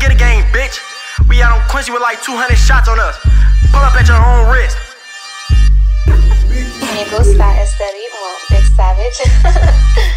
get a game, bitch. We out on Quincy with like 200 shots on us. Pull up at your own risk. Me gusta este ritmo, big savage.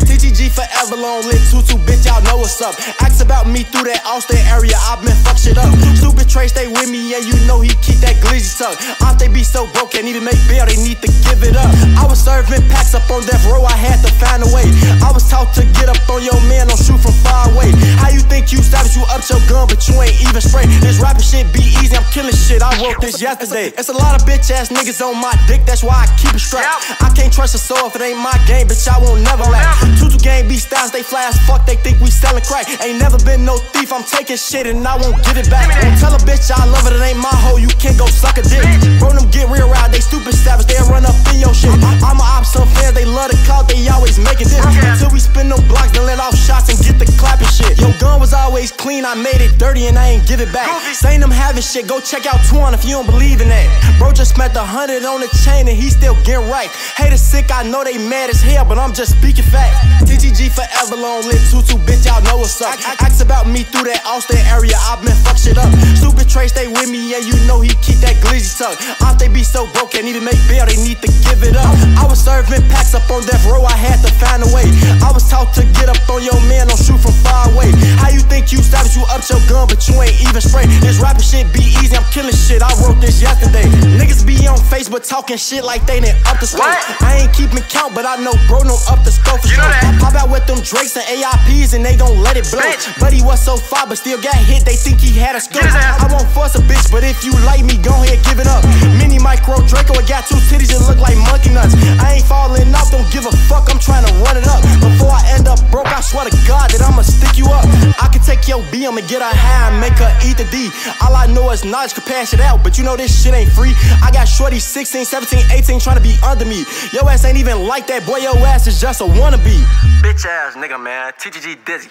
TTG forever, long live Tutu, bitch, y'all know what's up. Ask about me through that Austin area, I've been fuck shit up. Stupid Trey stay with me, and you know he keep that glizzy tuck. Off they be so broke, they need to make bail, they need to give it up. I was serving packs up on death row, I had to find a way. I was taught to get up on your man, don't shoot from far away. How you think you savage, you up your gun, but you ain't even straight. This rapping shit be easy, I'm killing shit, I wrote this yesterday. It's a lot of bitch ass niggas on my dick, that's why I keep it straight. I can't trust a soul if it ain't my game, bitch, I won't never laugh. Tutu gang be styles, they fly as fuck, they think we selling crack. Ain't never been no thief, I'm taking shit and I won't give it back. Tell a bitch I love it, it ain't my hoe, you can't go suck a dick. Bro, them get real ride, they stupid savage, they run up in your shit. I'ma op some fans, they love the clout, they always making this. Until we spin them blocks, then let off shots and get the clapping shit. Your gun was always clean, I made it dirty and I ain't give it back. Saying them having shit, go check out Twan if you don't believe in that. Bro just spent 100 on the chain and he still getting right. Haters sick, I know they mad as hell, but I'm just speaking facts. TTG forever, long live Tutu, bitch, y'all know what's up. Ask about me through that Austin area, I've been fuck shit up. Stupid Trey stay with me, and you know he keep that glizzy tuck. Off they be so broke, they need to make bail, they need to give it up. I was serving packs up on death row, I had to find a way. I was taught to get up on your man, don't shoot from far away. How you think you savage, you up your gun, but you ain't even straight. This rapping shit be easy, I'm killing shit, I wrote this yesterday. Niggas be on Facebook talking shit like they didn't up the scope. I ain't keeping count, but I know bro no up the scope for sure. Pop out with them Drakes and AIPs and they gon' let it blow. Buddy was so far, but still got hit, they think he had a scope. I won't force a bitch, but if you like me, go ahead, give it up. Mini micro Draco, I got two titties that look like monkey nuts. I ain't falling off, don't give a fuck, I'm trying to run it up. Before I end up broke, I swear to God that I'ma stick you up. I can take your B, I'ma get her high and make her eat the D. All I know is knowledge could pass it out, but you know this shit ain't free. I got shorty 16, 17, 18 trying to be under me. Your ass ain't even like that, boy, your ass is just a wannabe. Bitch ass nigga, man, TTG Dizzy.